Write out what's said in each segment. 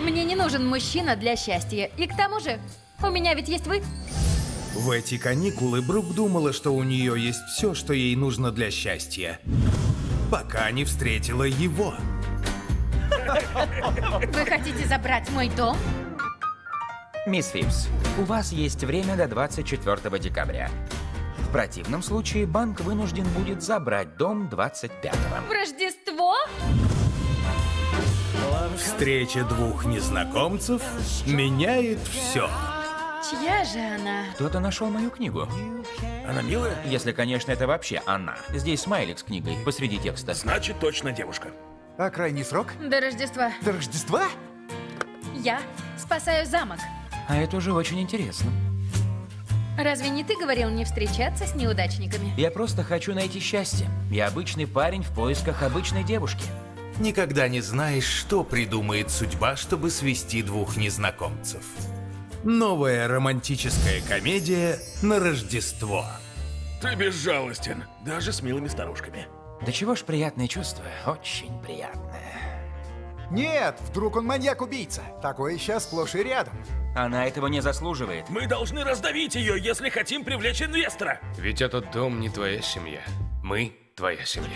Мне не нужен мужчина для счастья. И к тому же, у меня ведь есть вы. В эти каникулы Брук думала, что у нее есть все, что ей нужно для счастья. Пока не встретила его. Вы хотите забрать мой дом? Мисс Фибс, у вас есть время до 24 декабря. В противном случае банк вынужден будет забрать дом 25-го. В Рождество? Встреча двух незнакомцев меняет все. Чья же она? Кто-то нашел мою книгу. Она милая? Если, конечно, это вообще она. Здесь смайлик с книгой посреди текста. Значит, точно девушка. А крайний срок? До Рождества. До Рождества? Я спасаю замок. А это уже очень интересно. Разве не ты говорил не встречаться с неудачниками? Я просто хочу найти счастье. Я обычный парень в поисках обычной девушки. Никогда не знаешь, что придумает судьба, чтобы свести двух незнакомцев. Новая романтическая комедия на Рождество. Ты безжалостен, даже с милыми старушками. Да чего ж приятное чувство, очень приятное. Нет, вдруг он маньяк-убийца. Такое сейчас сплошь и рядом. Она этого не заслуживает. Мы должны раздавить ее, если хотим привлечь инвестора. Ведь этот дом не твоя семья. Мы твоя семья.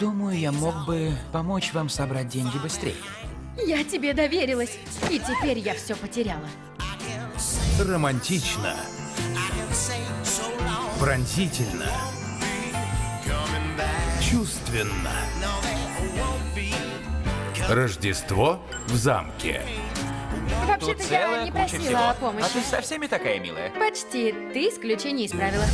Думаю, я мог бы помочь вам собрать деньги быстрее. Я тебе доверилась, и теперь я все потеряла. Романтично. Пронзительно. Чувственно. Рождество в замке. Вообще-то я не просила о помощи. А ты со всеми такая милая. Почти. Ты исключение исправила.